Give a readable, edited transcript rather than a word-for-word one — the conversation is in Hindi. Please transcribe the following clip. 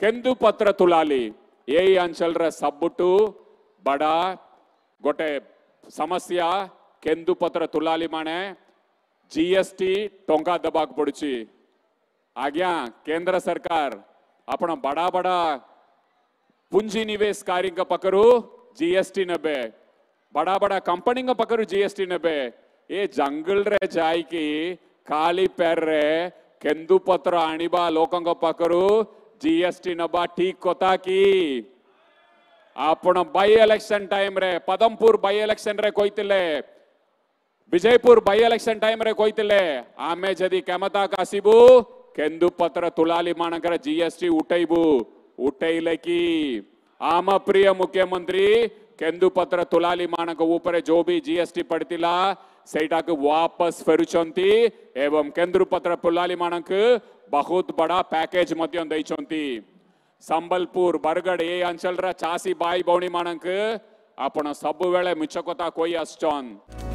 केंदु पत्र तुलाली ये अंचल सब्बुटू बड़ा गोटे समस्या केंदु पत्र तुलाली माने जीएसटी टोंका दबाक पड़ी। आज्ञा केंद्र सरकार आपण बड़ा बड़ा पूंजी निवेशकारी पकरू जीएसटी नबे, बड़ा बड़ा कंपनी पकरू जीएसटी नबे। ये जंगल रे जाई की खाली पैर रे केंदु पत्र आणिबा लोकंग पकरू जीएसटी नबा ठीक कोता की आपण बाई इलेक्शन टाइम रे पदमपुर बाई इलेक्शन रे कोइतिले, विजयपुर बाई इलेक्शन टाइम रे कोइतिले आमे जदी केमता कासीबू केंदु पत्र तुलाली मानकर जीएसटी उठैबू उठैले की। आम प्रिय मुख्यमंत्री केंदु पत्र तुलाली मानक ऊपर जो भी जीएसटी पड़तिला सेटा के वापस फेरुचंती एवं केंदु पत्र तुलाली मानक बहुत बड़ा पैकेज मध्य दैचंती। संबलपुर बरगढ़ ये अंचल रा चासी भाई भौणी मानक आपण सब वेले मिछकोता कोई आसचन।